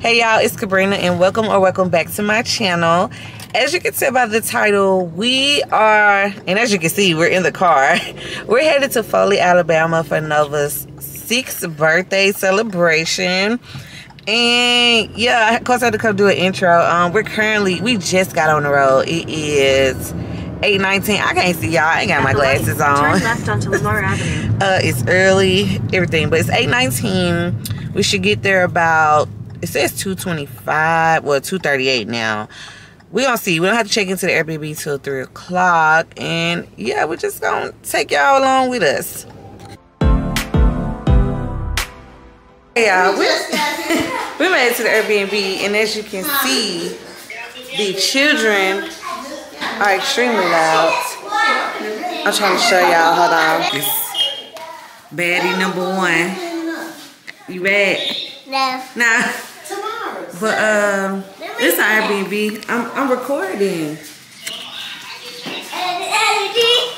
Hey y'all, it's Kabrina and welcome back to my channel. As you can tell by the title, we are, and as you can see, we're in the car. We're headed to Foley, Alabama for Nova's 6th birthday celebration. And yeah, of course I had to come do an intro. We just got on the road. It is 8:19. I can't see y'all. I ain't got my glasses on. Turn left onto Laura Avenue. It's early, everything, but it's 8:19. We should get there about, it says 2:25, well 2:38 now. We gonna see. We don't have to check into the Airbnb till 3 o'clock, and yeah, we're just gonna take y'all along with us. Hey y'all, we made it to the Airbnb, and as you can see, the children are extremely loud. I'm trying to show y'all. Hold on. It's baddie number one. You bad? No. Nah. But it's an Airbnb. I'm recording.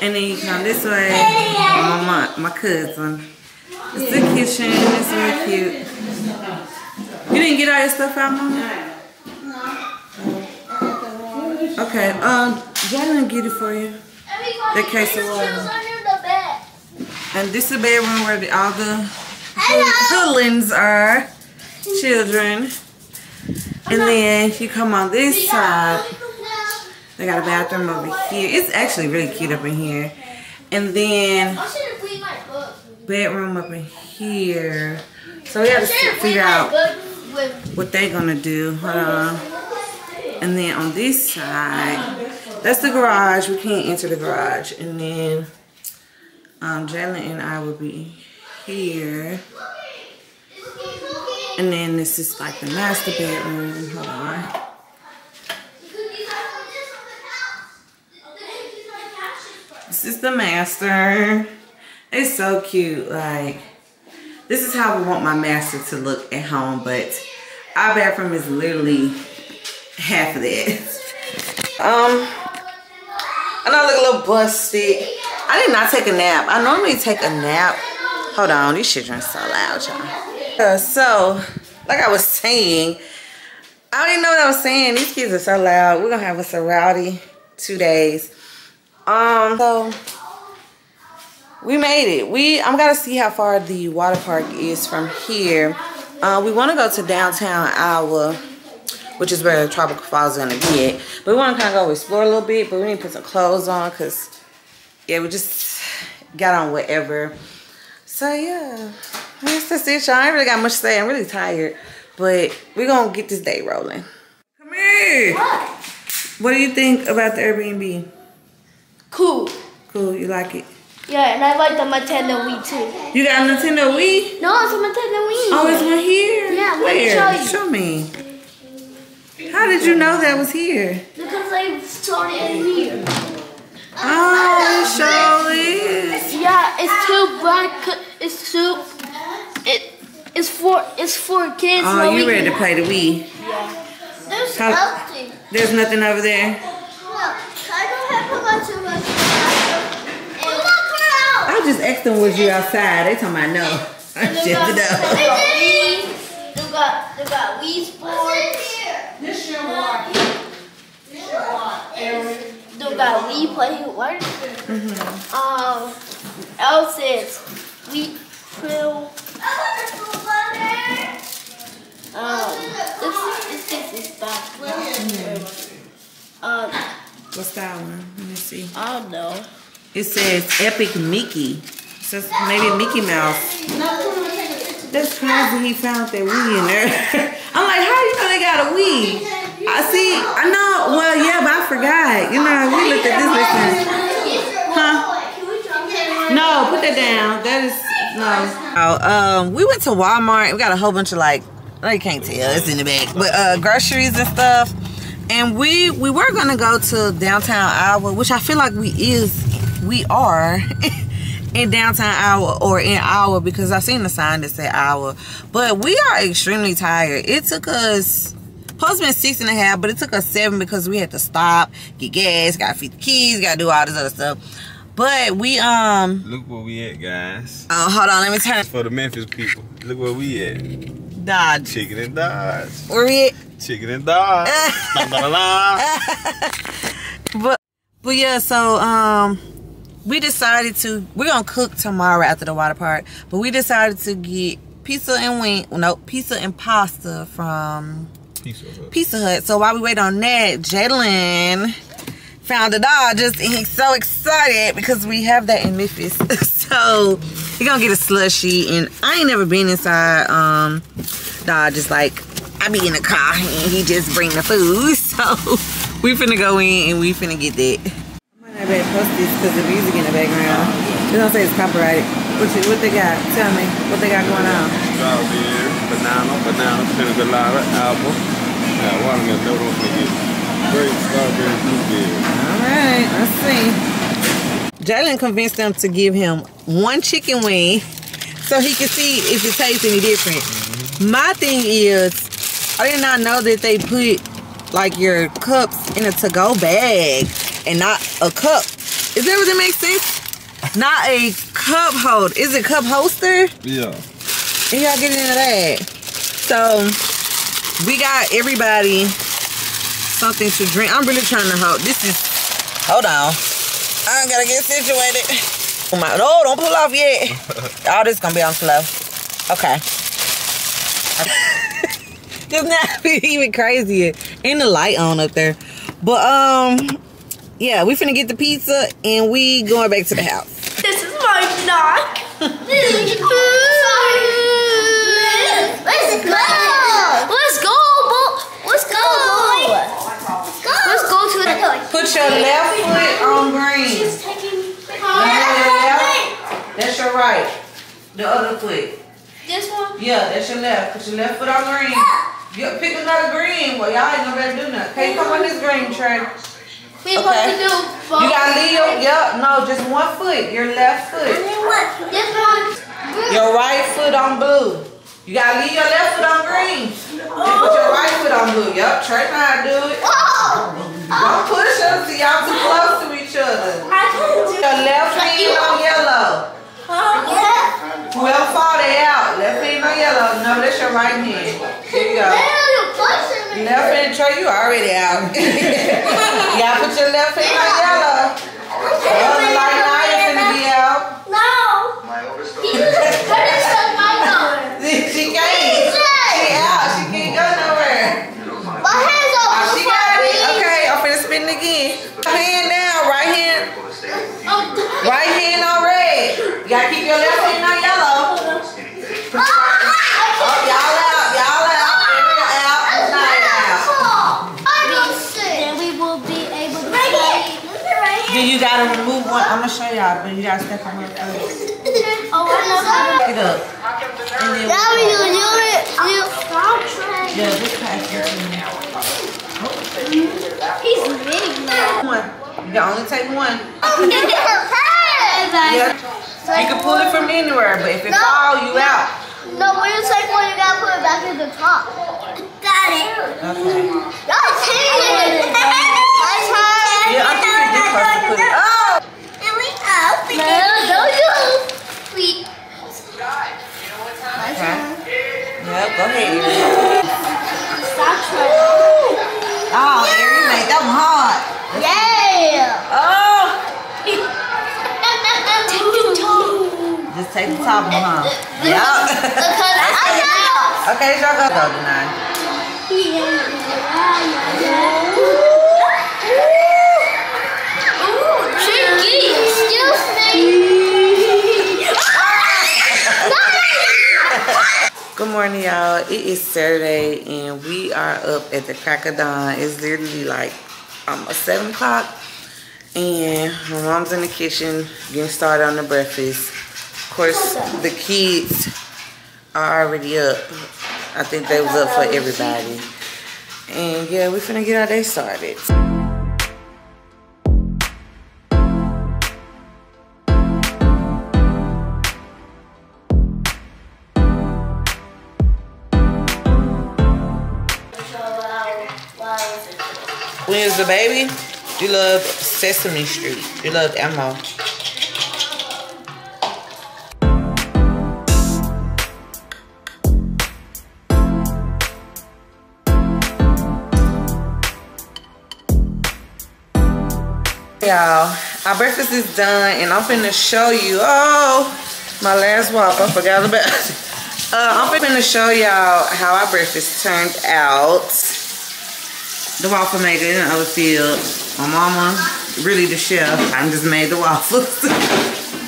And then you come this way. My cousin. It's the kitchen. It's really cute. You didn't get all your stuff out, Mama? No. Okay. Jaylin get it for you. The case of water. And this is the bedroom where all the hoodlings are. Children. And then you come on this side, they got a bathroom over here. It's actually really cute up in here. And then bedroom up in here. So we have to figure out what they're gonna do. Hold on. And then on this side, that's the garage. We can't enter the garage. And then Jaylin and I will be here. And then this is like the master bedroom. Hold on. This is the master. It's so cute. Like, this is how I want my master to look at home, but our bathroom is literally half of that. I know I look a little busted. I did not take a nap. I normally take a nap. Hold on, these children are so loud, y'all. So, like I was saying, I didn't know what I was saying. These kids are so loud. We're gonna have us a rowdy 2 days. So we made it. I'm gonna see how far the water park is from here. We want to go to downtown Iowa, which is where the tropical falls gonna be. But we want to kind of go explore a little bit. But we need to put some clothes on because yeah, we just got on whatever. So yeah. That's it, y'all. I ain't really got much to say. I'm really tired, but we're gonna get this day rolling. Come here. What do you think about the Airbnb? Cool. Cool. You like it? Yeah, and I like the Nintendo Wii too. You got a Nintendo Wii? No, it's a Nintendo Wii. Oh, it's one here. Yeah, where? Show me. How did you know that was here? Because I saw it in here. Oh, it sure is. Yeah, it's too black. It's too. It's for kids. Oh, you ready to play the Wii? Yeah. There's nothing over there. Look, I don't have a bunch of us. I just asked them, was you outside? They talking about no. I shut it up. They got Wii Sports. This your walk. They got Wii Play. What? Else it's Wii Play. What's that one? Let me see. I don't know. It says Epic Mickey. It says maybe Mickey Mouse. That's crazy. He found that Wii in there. I'm like, how you know they got a Wii? I know. Well, yeah, but I forgot. You know, we looked at this listen. Huh? No, put that down. That is. No. We went to Walmart. We got a whole bunch of you can't tell, it's in the back, but groceries and stuff. And we were gonna go to downtown Iowa, which I feel like we are in downtown Iowa or in Iowa because I've seen the sign that said Iowa. But we are extremely tired. It took us supposed to be 6.5, but it took us 7 because we had to stop, get gas, gotta feed the kids, gotta do all this other stuff. But we look where we at, guys. Hold on, let me turn for the Memphis people. Look where we at. Dodge. Chicken and Dodge. Where we at? Chicken and Dodge. Blah, blah, blah. But yeah, so we decided to, we're gonna cook tomorrow after the water park, but we decided to get pizza and pasta from Pizza Hut. So while we wait on that, Jaylin found the Dodgers and he's so excited because we have that in Memphis. So we're gonna get a slushie, and I ain't never been inside Dodgers. Like, I be in the car and he just bring the food. So we finna go in and we finna get that. I might not be able to post this because the music in the background. They don't say it's copyrighted. What they got? Tell me what they got going on. Strawberry, banana, pina colada, apple. Watermelon, no room for you. Grape, strawberry, blueberry. All right, let's see. Jaylin convinced them to give him one chicken wing so he could see if it tastes any different. Mm-hmm. My thing is, I did not know that they put like your cups in a to-go bag and not a cup. Is that what that makes sense? Not a cup holder. Is it cup holster? Yeah. And y'all get into that. So we got everybody something to drink. I'm really trying to hold. This is, hold on. I gotta get situated. Oh my, no, don't pull off yet. All this gonna be on slow. Okay. It's not even crazier. And the light on up there. But yeah, we finna get the pizza and we going back to the house. This is my knock. This is let's go. Let's go, boy. Let's go, boy. Let's go to the. Put your left foot on green. She's taking left. That's your right. The other foot. This one? Yeah, that's your left. Put your left foot on green. Yeah. Pick another green. Well, y'all ain't gonna better do nothing. Hey, come on this green tray. We supposed to do both. You gotta leave your, yeah, no, just one foot, your left foot. And then what? This one. Your right foot on blue. You gotta leave your left foot on green. Oh. And put your right foot on blue. Yup, try not to do it. Oh. Don't push us, y'all too close to each other. I can't do it. Your left hand on yellow. Huh? Yeah. Well, fall they out. Left hand on yellow. No, that's your right hand. Here you go. Left hand, Trey, you already out. You gotta put your left hand on yellow. The other light now is gonna be out. No. He just couldn't suck my color. She can't. She out. She can't go nowhere. My hand's over. Oh, she got it. Okay, I'm finna spin it again. Hand down, right hand. Right hand on red. You gotta keep your left hand on yellow. Oh, y'all out. You gotta remove one. I'm gonna show y'all, but you gotta step on her first. Oh, I know how. Pick it up. Now we gonna do it. Stop trying. Yeah, just pass it to me. He's big now. One. You can only take one. Yeah. You can pull it from anywhere, but if it falls, you out. No, when you take one, you gotta put it back in the top. Got it. Okay. Yeah, I think you're just supposed to put it. Oh! And we up again. No, Sweet. Okay. Yep, go ahead. Stop trying. Oh, Harry made that one hard. Yeah! Oh! Just take the top one off. Yup. Okay, it's your go tonight. Good morning, y'all. It is Saturday and we are up at the crack of dawn. It's literally like almost 7 o'clock and my mom's in the kitchen getting started on the breakfast. Of course, the kids are already up. I think they was up for everybody. And yeah, we finna get our day started. When you was a baby, you loved Sesame Street. You loved Elmo. Y'all, our breakfast is done and I'm finna show you. Oh, my last wop, I forgot about it. I'm finna show y'all how our breakfast turned out. The waffle maker in the other field. My mama, really the chef, I just made the waffles.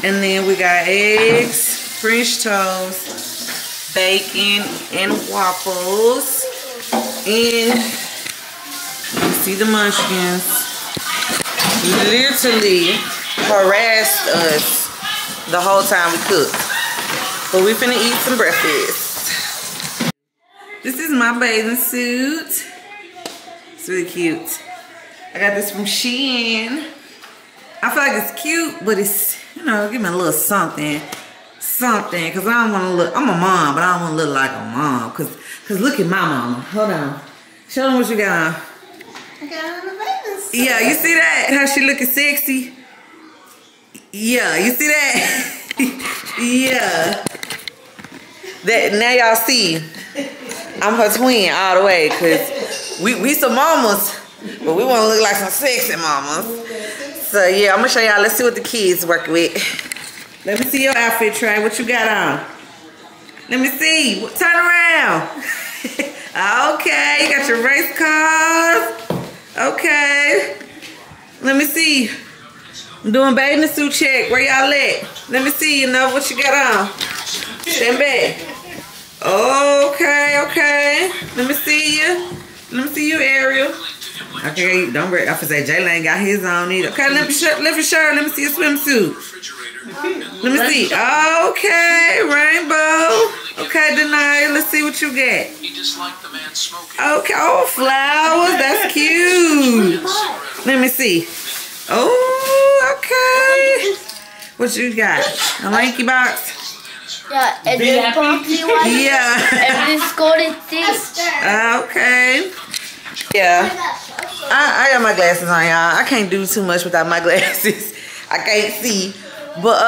And then we got eggs, French toast, bacon, and waffles. And you see the munchkins. Literally harassed us the whole time we cooked. But we finna eat some breakfast. This is my bathing suit. It's really cute. I got this from Shein. I feel like it's cute, but it's, you know, give me a little something. Something, because I don't want to look, I'm a mom, but I don't want to look like a mom. Because look at my mama. Hold on. Show them what you got on. I got on the baby. Yeah, you see that? How she looking sexy? Yeah, you see that? Yeah. That now y'all see, I'm her twin all the way, cause we some mamas, but we want to look like some sexy mamas. So yeah, I'm gonna show y'all. Let's see what the kids working with. Let me see your outfit, Trey. What you got on? Let me see. Turn around. Okay, you got your race cars. Okay, let me see. I'm doing bathing suit check. Where y'all at? Let me see, you know, what you got on. Stand back. Okay, okay. Let me see you. Let me see you, Ariel. Okay, don't worry. I was gonna say Jaylin got his on either. Okay, lift your shirt. Let me see your swimsuit. Let me see. Okay, rainbow. Okay, Denai, let's see what you got. Like the man smoking. Okay, oh, flowers, that's cute. Let me see. Oh, okay. What you got? A lanky box? Yeah, and this bumpy one. Yeah. And this golden thing. Okay. Yeah. I got my glasses on, y'all. I can't do too much without my glasses. I can't see. But,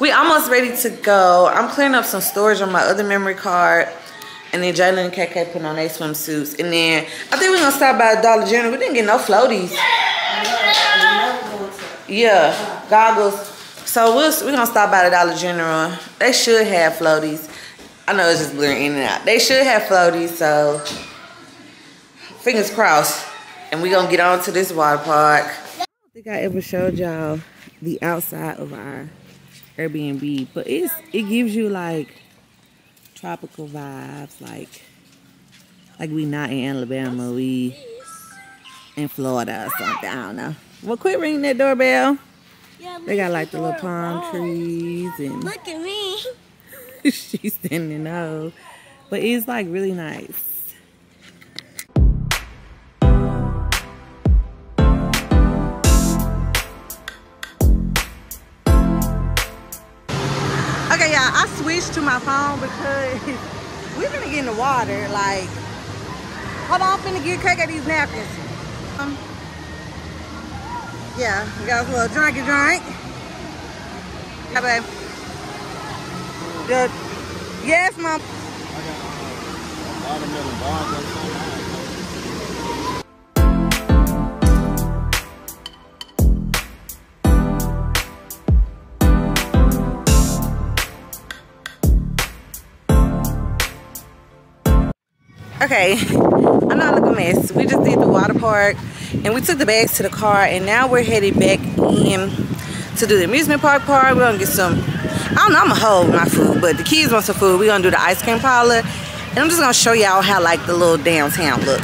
we almost ready to go. I'm clearing up some storage on my other memory card. And then Jaylin and KK put on their swimsuits. And then I think we're gonna stop by Dollar General. We didn't get no floaties. Yeah, goggles. So we're gonna stop by the Dollar General. They should have floaties. I know it's just blurring in and out. They should have floaties, so fingers crossed. And we're gonna get on to this water park. I don't think I ever showed y'all the outside of our Airbnb, but it gives you like tropical vibes, like we not in Alabama, we in Florida or something, I don't know. Well, quit ringing that doorbell. Yeah, they got like the little palm trees and look at me. She's standing there. But it's like really nice. I switched to my phone because we're gonna get in the water. Like, hold on, I'm finna get KK these napkins. Yeah, we got a little drinky drink. Yeah, babe. Yes, mom. Okay, I know I look a mess. We just did the water park and we took the bags to the car and now we're headed back in to do the amusement park part. We're gonna get some, I don't know, I'm gonna hold my food, but the kids want some food. We're gonna do the ice cream parlor and I'm just gonna show y'all how like the little downtown look.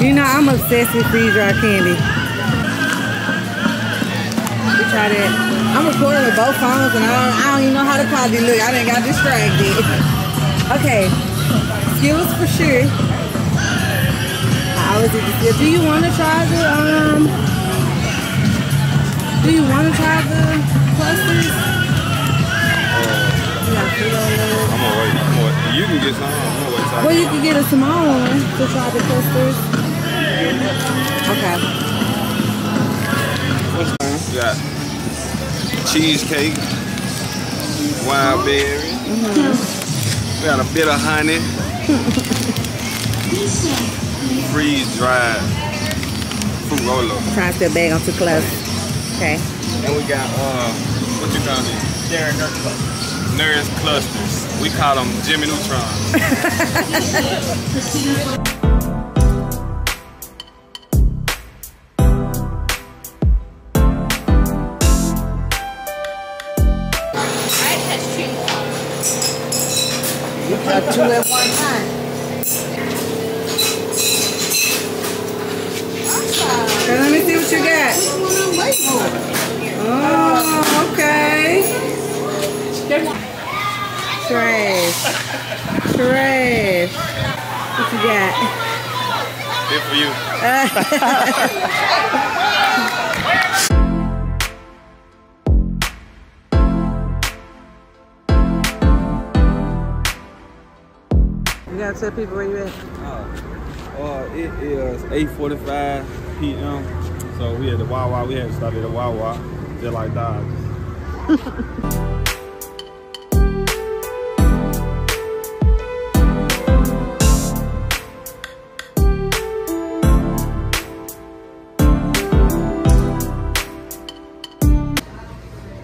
You know, I'm obsessed with freeze-dried candy. You try that. I'm recording with both phones and I don't even know how to call these. Look, I done got distracted. Okay, skills for sure. I always do the skill. Do you want to try the, clusters? Yeah, I'm alright. You can get some. Well, you can get a small one to try the custard. Okay. What's that? You got cheesecake, wild berry. We got a bit of honey. Freeze dried fruit roll up. Trying to step back, I'm too close. Okay. And we got what you call it? Dairy nurse clusters. Nurse clusters. We call them Jimmy Neutrons. Two at one time. Okay, let me see what you got. Oh, okay. Trash. Trash. What you got? Good for you. Tell people where you at. It is 8:45 p.m. So we at the Wawa. We had to start at the Wawa. They're like Dodge.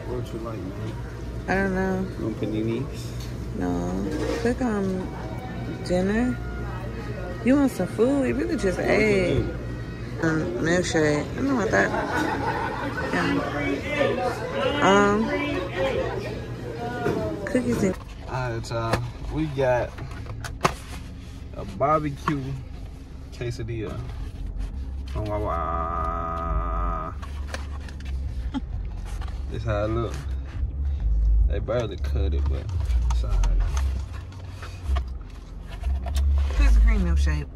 What you like, man? I don't know. No paninis? No. Click on dinner. You want some food? You really just ate. Milkshake. I don't know what that. Yeah. Cookies and. Alright, y'all. We got a barbecue quesadilla from Wawa. This how it look. They barely cut it, but it's alright. Milkshake.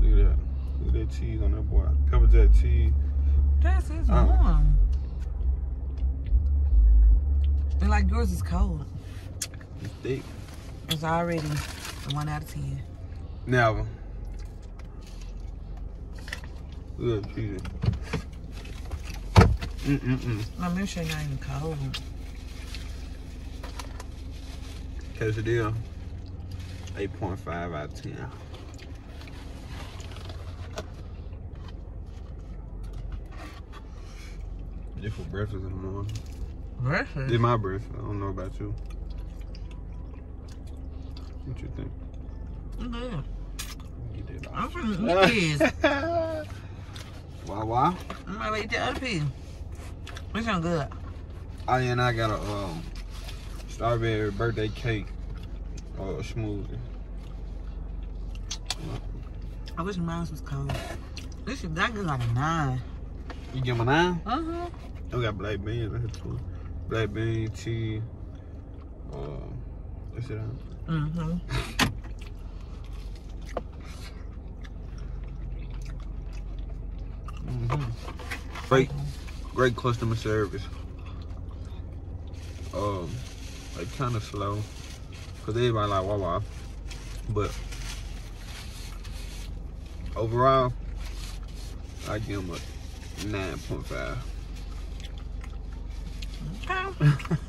Look at that. Look at that cheese on that boy. Pepper jack cheese. That's is warm. And like yours is cold. It's thick. It's already 1 out of 10. Never. Look at that cheese. My milkshake not even cold. Catch the deal. 8.5 out of 10. Just for breakfast in the morning. Breakfast? Did my breakfast. I don't know about you. What you think? Good. Get that off. I'm finna eat this. Why? I'm gonna eat the other piece. This sound good. Oh, yeah, and I got a strawberry birthday cake. Oh, smoothie. I wish mine was cold. This shit got good like a 9. You give him a 9? Uh-huh. We got black beans in here too. Black beans, cheese. That's it. Mm-hmm. Great customer service. They kind of slow. Cause everybody like Wawa, but overall, I give them a 9.5. Okay.